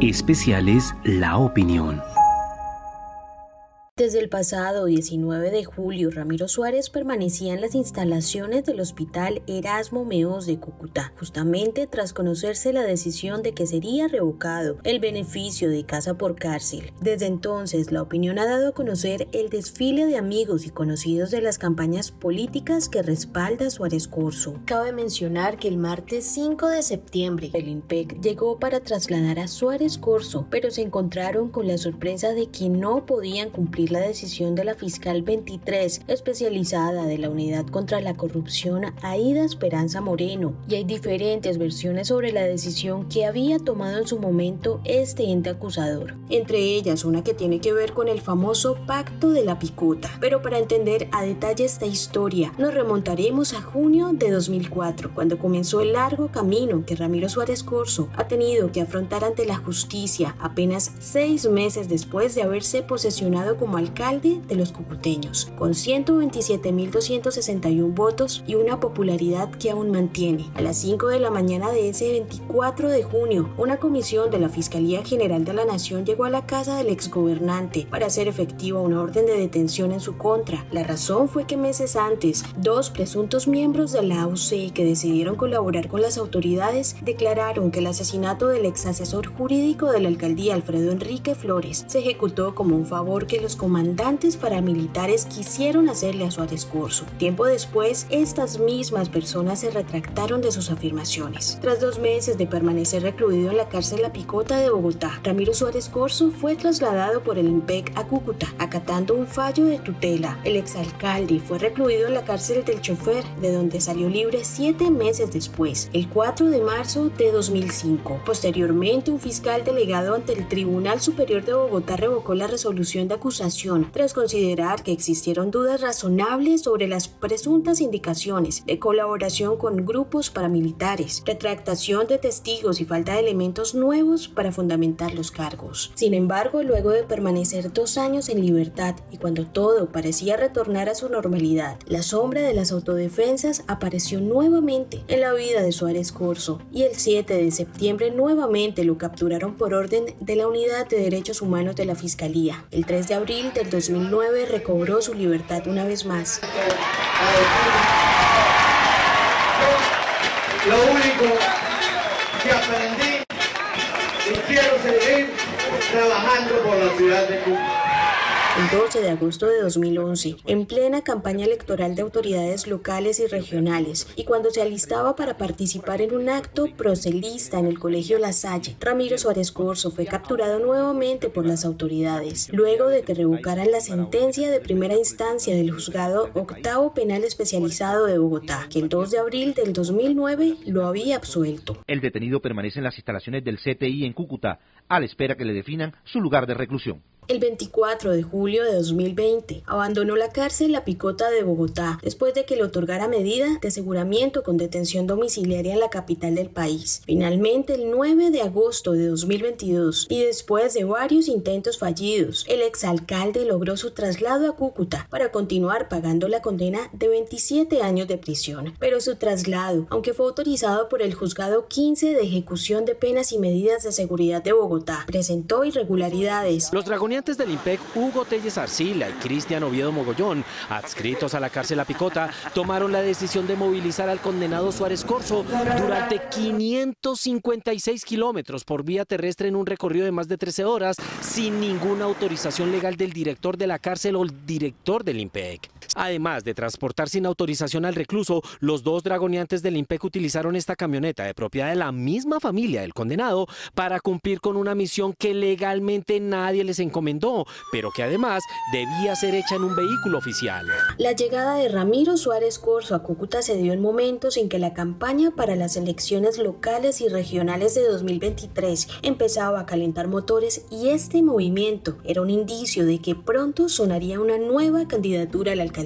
Especiales La Opinión. Desde el pasado 19 de julio, Ramiro Suárez permanecía en las instalaciones del Hospital Erasmo Meoz de Cúcuta, justamente tras conocerse la decisión de que sería revocado el beneficio de casa por cárcel. Desde entonces, La Opinión ha dado a conocer el desfile de amigos y conocidos de las campañas políticas que respalda Suárez Corzo. Cabe mencionar que el martes 5 de septiembre, el INPEC llegó para trasladar a Suárez Corzo, pero se encontraron con la sorpresa de que no podían cumplir la decisión de la Fiscal 23 especializada de la Unidad contra la Corrupción Aida Esperanza Moreno, y hay diferentes versiones sobre la decisión que había tomado en su momento este ente acusador, entre ellas una que tiene que ver con el famoso Pacto de la Picota. Pero para entender a detalle esta historia nos remontaremos a junio de 2004, cuando comenzó el largo camino que Ramiro Suárez Corzo ha tenido que afrontar ante la justicia apenas 6 meses después de haberse posesionado como alcalde de los cucuteños, con 127.261 votos y una popularidad que aún mantiene. A las 5 de la mañana de ese 24 de junio, una comisión de la Fiscalía General de la Nación llegó a la casa del exgobernante para hacer efectiva una orden de detención en su contra. La razón fue que meses antes, 2 presuntos miembros de la AUC que decidieron colaborar con las autoridades declararon que el asesinato del ex asesor jurídico de la alcaldía, Alfredo Enrique Flores, se ejecutó como un favor que los comandantes paramilitares quisieron hacerle a Suárez Corzo. Tiempo después, estas mismas personas se retractaron de sus afirmaciones. Tras 2 meses de permanecer recluido en la cárcel La Picota de Bogotá, Ramiro Suárez Corzo fue trasladado por el INPEC a Cúcuta, acatando un fallo de tutela. El exalcalde fue recluido en la cárcel del Chofer, de donde salió libre 7 meses después, el 4 de marzo de 2005. Posteriormente, un fiscal delegado ante el Tribunal Superior de Bogotá revocó la resolución de acusación tras considerar que existieron dudas razonables sobre las presuntas indicaciones de colaboración con grupos paramilitares, retractación de testigos y falta de elementos nuevos para fundamentar los cargos. Sin embargo, luego de permanecer 2 años en libertad y cuando todo parecía retornar a su normalidad, la sombra de las autodefensas apareció nuevamente en la vida de Suárez Corzo, y el 7 de septiembre nuevamente lo capturaron por orden de la Unidad de Derechos Humanos de la Fiscalía. El 3 de abril del 2009 recobró su libertad una vez más. Lo único que aprendí es que quiero seguir trabajando por la ciudad de Cúcuta. El 12 de agosto de 2011, en plena campaña electoral de autoridades locales y regionales, y cuando se alistaba para participar en un acto proselista en el Colegio La Salle, Ramiro Suárez Corzo fue capturado nuevamente por las autoridades, luego de que revocaran la sentencia de primera instancia del Juzgado Octavo Penal Especializado de Bogotá, que el 2 de abril del 2009 lo había absuelto. El detenido permanece en las instalaciones del CTI en Cúcuta, a la espera que le definan su lugar de reclusión. El 24 de julio de 2020 abandonó la cárcel La Picota de Bogotá después de que le otorgara medida de aseguramiento con detención domiciliaria en la capital del país. Finalmente, el 9 de agosto de 2022, y después de varios intentos fallidos, el exalcalde logró su traslado a Cúcuta para continuar pagando la condena de 27 años de prisión. Pero su traslado, aunque fue autorizado por el Juzgado 15 de Ejecución de Penas y Medidas de Seguridad de Bogotá, presentó irregularidades. Los antes del INPEC, Hugo Téllez Arcila y Cristian Oviedo Mogollón, adscritos a la cárcel La Picota, tomaron la decisión de movilizar al condenado Suárez Corzo durante 556 kilómetros por vía terrestre en un recorrido de más de 13 horas sin ninguna autorización legal del director de la cárcel o el director del INPEC. Además de transportar sin autorización al recluso, los 2 dragoneantes del INPEC utilizaron esta camioneta de propiedad de la misma familia del condenado para cumplir con una misión que legalmente nadie les encomendó, pero que además debía ser hecha en un vehículo oficial. La llegada de Ramiro Suárez Corzo a Cúcuta se dio en momentos en que la campaña para las elecciones locales y regionales de 2023 empezaba a calentar motores, y este movimiento era un indicio de que pronto sonaría una nueva candidatura a la alcaldía.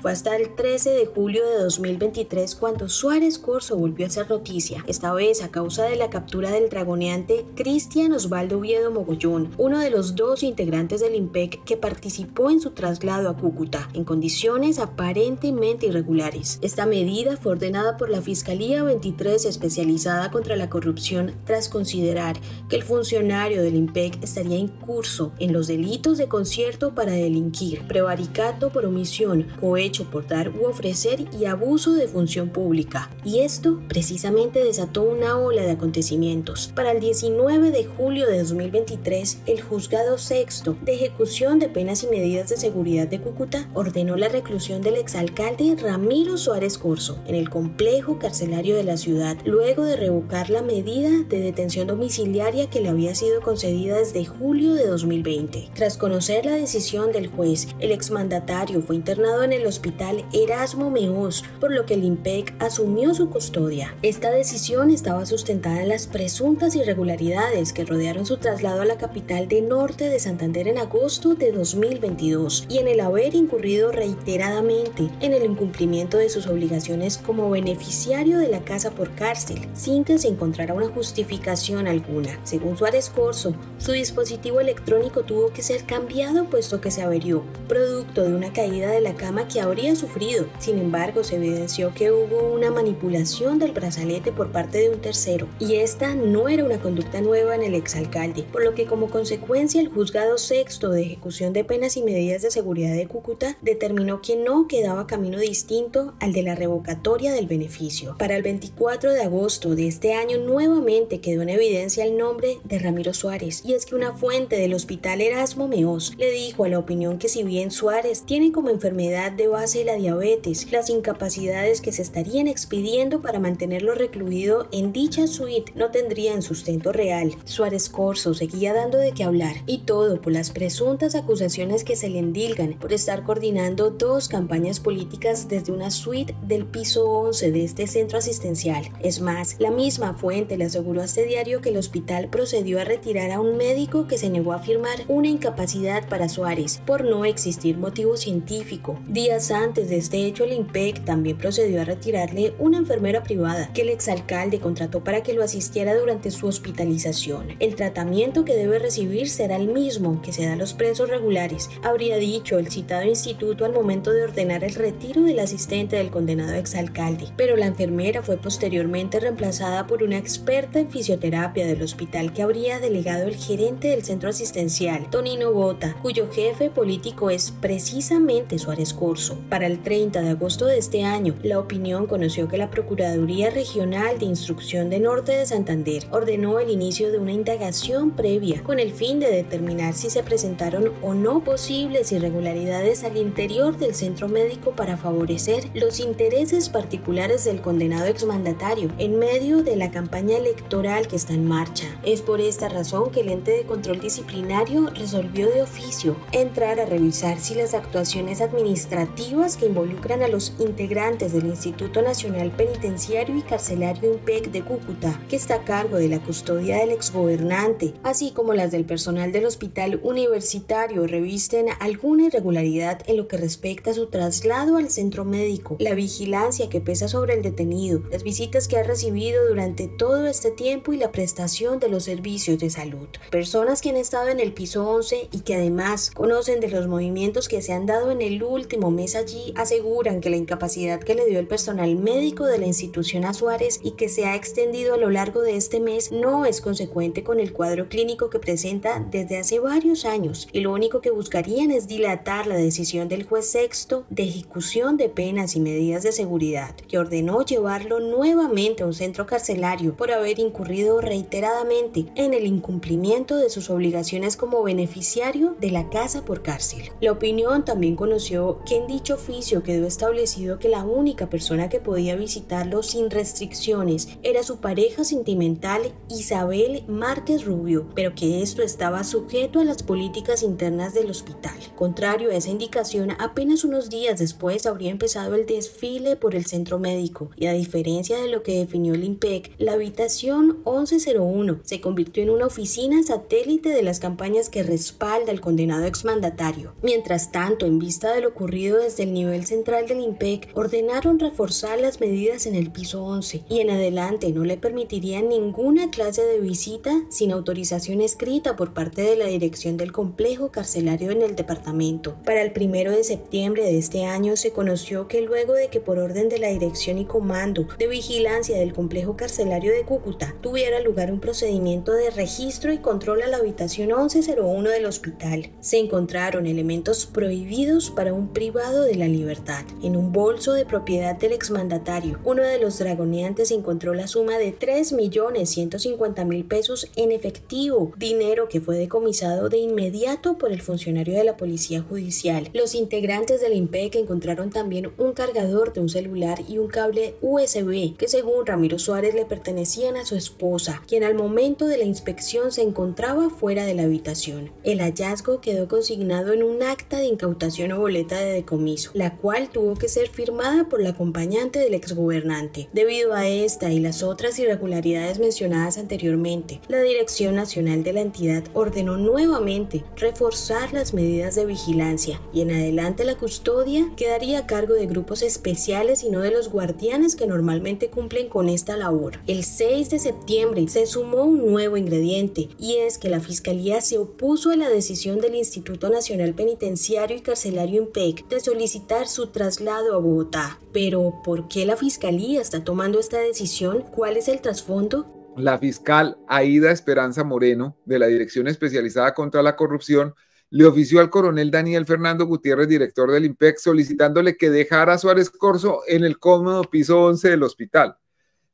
Fue hasta el 13 de julio de 2023 cuando Suárez Corzo volvió a ser noticia, esta vez a causa de la captura del dragoneante Cristian Osvaldo Oviedo Mogollón, uno de los 2 integrantes integrantes del INPEC que participó en su traslado a Cúcuta en condiciones aparentemente irregulares. Esta medida fue ordenada por la Fiscalía 23 especializada contra la corrupción tras considerar que el funcionario del INPEC estaría incurso en los delitos de concierto para delinquir, prevaricato por omisión, cohecho por dar u ofrecer y abuso de función pública. Y esto precisamente desató una ola de acontecimientos. Para el 19 de julio de 2023, el Juzgado Sexto de Ejecución de Penas y Medidas de Seguridad de Cúcuta ordenó la reclusión del exalcalde Ramiro Suárez Corzo en el complejo carcelario de la ciudad, luego de revocar la medida de detención domiciliaria que le había sido concedida desde julio de 2020. Tras conocer la decisión del juez, el exmandatario fue internado en el hospital Erasmo Meoz, por lo que el INPEC asumió su custodia. Esta decisión estaba sustentada en las presuntas irregularidades que rodearon su traslado a la capital de Norte de Santander en agosto de 2022 y en el haber incurrido reiteradamente en el incumplimiento de sus obligaciones como beneficiario de la casa por cárcel, sin que se encontrara una justificación alguna. Según Suárez Corzo, su dispositivo electrónico tuvo que ser cambiado puesto que se averió, producto de una caída de la cama que habría sufrido. Sin embargo, se evidenció que hubo una manipulación del brazalete por parte de un tercero, y esta no era una conducta nueva en el exalcalde, por lo que como consecuencia el Juzgado Sexto de Ejecución de Penas y Medidas de Seguridad de Cúcuta determinó que no quedaba camino distinto al de la revocatoria del beneficio. Para el 24 de agosto de este año nuevamente quedó en evidencia el nombre de Ramiro Suárez, y es que una fuente del hospital Erasmo Meoz le dijo a La Opinión que si bien Suárez tiene como enfermedad de base la diabetes, las incapacidades que se estarían expidiendo para mantenerlo recluido en dicha suite no tendrían sustento real. Suárez Corzo seguía dando de qué hablar, y todo por las presuntas acusaciones que se le endilgan por estar coordinando dos campañas políticas desde una suite del piso 11 de este centro asistencial. Es más, la misma fuente le aseguró a este diario que el hospital procedió a retirar a un médico que se negó a firmar una incapacidad para Suárez por no existir motivo científico. Días antes de este hecho, el INPEC también procedió a retirarle una enfermera privada que el exalcalde contrató para que lo asistiera durante su hospitalización. El tratamiento que debe recibir será el mismo que se da a los presos regulares, habría dicho el citado instituto al momento de ordenar el retiro del asistente del condenado exalcalde. Pero la enfermera fue posteriormente reemplazada por una experta en fisioterapia del hospital que habría delegado el gerente del centro asistencial, Tonino Gota, cuyo jefe político es precisamente Suárez Corzo. Para el 30 de agosto de este año, La Opinión conoció que la Procuraduría Regional de Instrucción de Norte de Santander ordenó el inicio de una indagación previa con el fin de determinar si se presentaron o no posibles irregularidades al interior del centro médico para favorecer los intereses particulares del condenado exmandatario en medio de la campaña electoral que está en marcha. Es por esta razón que el ente de control disciplinario resolvió de oficio entrar a revisar si las actuaciones administrativas que involucran a los integrantes del Instituto Nacional Penitenciario y Carcelario INPEC de Cúcuta, que está a cargo de la custodia del exgobernante, así como las del personal del hospital universitario, revisten alguna irregularidad en lo que respecta a su traslado al centro médico, la vigilancia que pesa sobre el detenido, las visitas que ha recibido durante todo este tiempo y la prestación de los servicios de salud. Personas que han estado en el piso 11 y que además conocen de los movimientos que se han dado en el último mes allí aseguran que la incapacidad que le dio el personal médico de la institución a Suárez y que se ha extendido a lo largo de este mes no es consecuente con el cuadro clínico que presenta desde hace varios años, y lo único que buscarían es dilatar la decisión del juez sexto de ejecución de penas y medidas de seguridad, que ordenó llevarlo nuevamente a un centro carcelario por haber incurrido reiteradamente en el incumplimiento de sus obligaciones como beneficiario de la casa por cárcel. La Opinión también conoció que en dicho oficio quedó establecido que la única persona que podía visitarlo sin restricciones era su pareja sentimental Isabel Márquez Rubio, pero que esto estaba sujeto a las políticas internas del hospital. Contrario a esa indicación, apenas unos días después habría empezado el desfile por el centro médico, y a diferencia de lo que definió el INPEC, la habitación 1101 se convirtió en una oficina satélite de las campañas que respalda el condenado exmandatario. Mientras tanto, en vista de lo ocurrido desde el nivel central del INPEC, ordenaron reforzar las medidas en el piso 11 y en adelante no le permitirían ninguna clase de visita sin autorización escrita por parte de la dirección dirección del complejo carcelario en el departamento. Para el 1 de septiembre de este año se conoció que luego de que por orden de la Dirección y Comando de Vigilancia del Complejo Carcelario de Cúcuta tuviera lugar un procedimiento de registro y control a la habitación 1101 del hospital, se encontraron elementos prohibidos para un privado de la libertad. En un bolso de propiedad del exmandatario, uno de los dragoneantes encontró la suma de 3.150.000 pesos en efectivo, dinero que fue decomisado de inmediato por el funcionario de la Policía Judicial. Los integrantes del INPEC encontraron también un cargador de un celular y un cable USB que, según Ramiro Suárez, le pertenecían a su esposa, quien al momento de la inspección se encontraba fuera de la habitación. El hallazgo quedó consignado en un acta de incautación o boleta de decomiso, la cual tuvo que ser firmada por la acompañante del exgobernante. Debido a esta y las otras irregularidades mencionadas anteriormente, la Dirección Nacional de la entidad ordenó nuevamente reforzar las medidas de vigilancia y en adelante la custodia quedaría a cargo de grupos especiales y no de los guardianes que normalmente cumplen con esta labor. El 6 de septiembre se sumó un nuevo ingrediente y es que la Fiscalía se opuso a la decisión del Instituto Nacional Penitenciario y Carcelario INPEC de solicitar su traslado a Bogotá. Pero, ¿por qué la Fiscalía está tomando esta decisión? ¿Cuál es el trasfondo? La fiscal Aida Esperanza Moreno, de la Dirección Especializada contra la Corrupción, le ofició al coronel Daniel Fernando Gutiérrez, director del INPEC, solicitándole que dejara a Suárez Corzo en el cómodo piso 11 del hospital.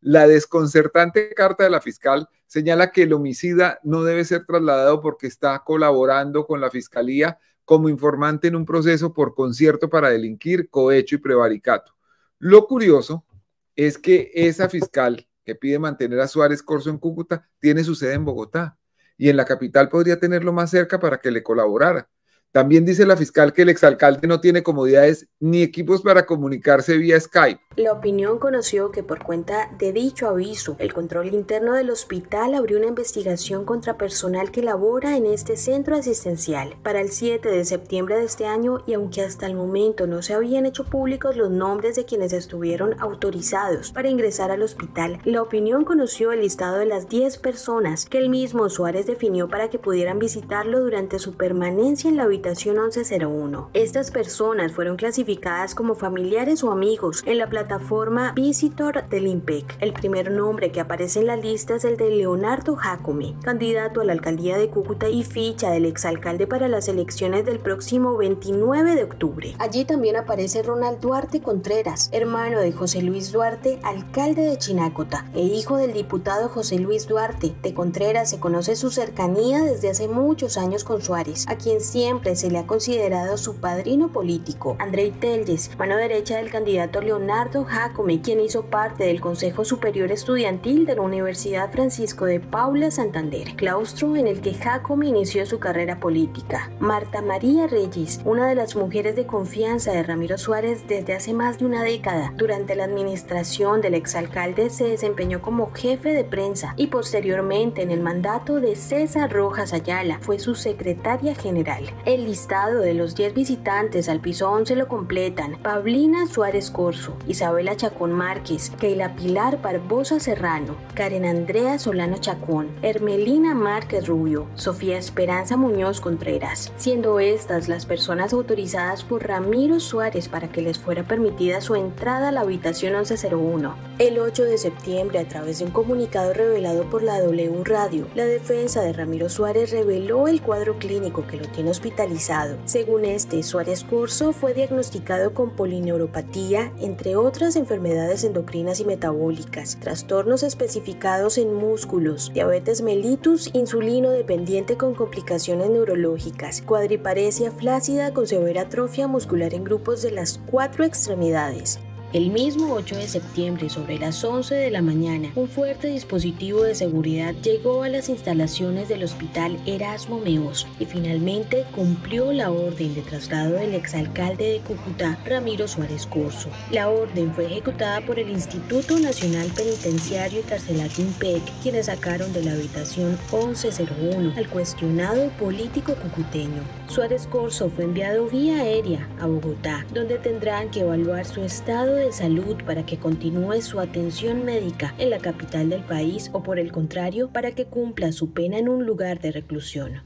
La desconcertante carta de la fiscal señala que el homicida no debe ser trasladado porque está colaborando con la fiscalía como informante en un proceso por concierto para delinquir, cohecho y prevaricato. Lo curioso es que esa fiscal que pide mantener a Suárez Corzo en Cúcuta tiene su sede en Bogotá y en la capital podría tenerlo más cerca para que le colaborara. También dice la fiscal que el exalcalde no tiene comodidades ni equipos para comunicarse vía Skype. La Opinión conoció que por cuenta de dicho aviso, el control interno del hospital abrió una investigación contra personal que labora en este centro asistencial. Para el 7 de septiembre de este año, y aunque hasta el momento no se habían hecho públicos los nombres de quienes estuvieron autorizados para ingresar al hospital, La Opinión conoció el listado de las 10 personas que el mismo Suárez definió para que pudieran visitarlo durante su permanencia en la habitación 1101. Estas personas fueron clasificadas como familiares o amigos en la plataforma Visitor del INPEC. El primer nombre que aparece en la lista es el de Leonardo Jacome, candidato a la alcaldía de Cúcuta y ficha del exalcalde para las elecciones del próximo 29 de octubre. Allí también aparece Ronald Duarte Contreras, hermano de José Luis Duarte, alcalde de Chinácota e hijo del diputado José Luis Duarte. De Contreras se conoce su cercanía desde hace muchos años con Suárez, a quien siempre se le ha considerado su padrino político. Andrei Telles, mano derecha del candidato Leonardo Jacome, quien hizo parte del Consejo Superior Estudiantil de la Universidad Francisco de Paula Santander, claustro en el que Jacome inició su carrera política. Marta María Reyes, una de las mujeres de confianza de Ramiro Suárez desde hace más de una década. Durante la administración del exalcalde se desempeñó como jefe de prensa y posteriormente en el mandato de César Rojas Ayala fue su secretaria general. El listado de los 10 visitantes al piso 11 lo completan Pablina Suárez Corzo, Isabela Chacón Márquez, Keila Pilar Barbosa Serrano, Karen Andrea Solano Chacón, Hermelina Márquez Rubio, Sofía Esperanza Muñoz Contreras, siendo estas las personas autorizadas por Ramiro Suárez para que les fuera permitida su entrada a la habitación 1101. El 8 de septiembre, a través de un comunicado revelado por la W Radio, la defensa de Ramiro Suárez reveló el cuadro clínico que lo tiene hospitalizado. Según este, Suárez Corzo fue diagnosticado con polineuropatía, entre otras enfermedades endocrinas y metabólicas, trastornos especificados en músculos, diabetes mellitus, insulino dependiente con complicaciones neurológicas, cuadriparesia flácida con severa atrofia muscular en grupos de las 4 extremidades. El mismo 8 de septiembre, sobre las 11 de la mañana, un fuerte dispositivo de seguridad llegó a las instalaciones del hospital Erasmo Meoz y finalmente cumplió la orden de traslado del exalcalde de Cúcuta, Ramiro Suárez Corzo. La orden fue ejecutada por el Instituto Nacional Penitenciario y Carcelario INPEC, quienes sacaron de la habitación 1101 al cuestionado político cucuteño. Suárez Corzo fue enviado vía aérea a Bogotá, donde tendrán que evaluar su estado de salud para que continúe su atención médica en la capital del país o, por el contrario, para que cumpla su pena en un lugar de reclusión.